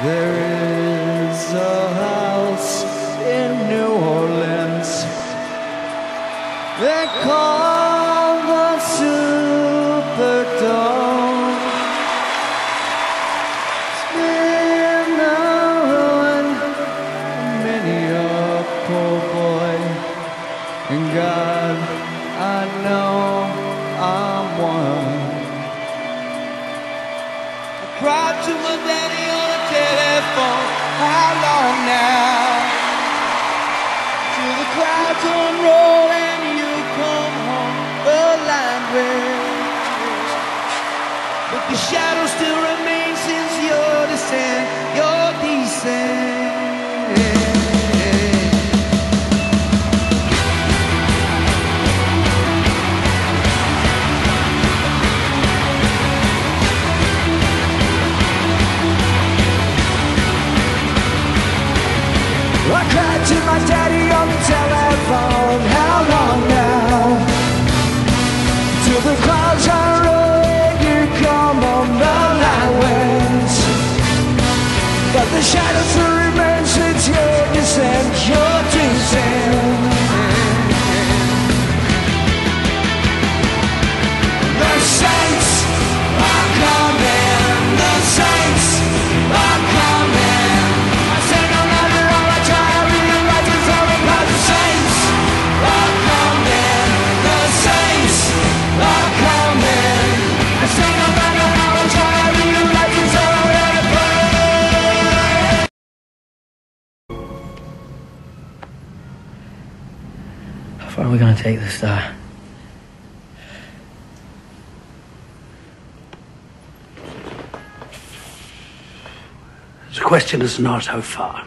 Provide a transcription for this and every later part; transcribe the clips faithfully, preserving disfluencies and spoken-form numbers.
There is a house in New Orleans they call the Superdome. It's been a ruin for many a poor boy, and God, I know I'm one. I cried to my daddy on a telephone, how long now? Till the clouds unroll and you come home, the line breaks. But the shadow still remains since your descent, your descent. I cried to my daddy on the telephone, how long now? Till the clouds are rolling, you come on the night winds. But the shadows still remain since your descent, your descent. The saints are coming, the saints are coming. Where are we going to take this star? The question is not how far.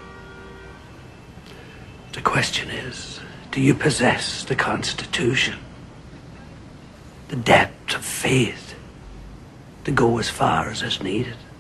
The question is, do you possess the constitution, the depth of faith to go as far as is needed?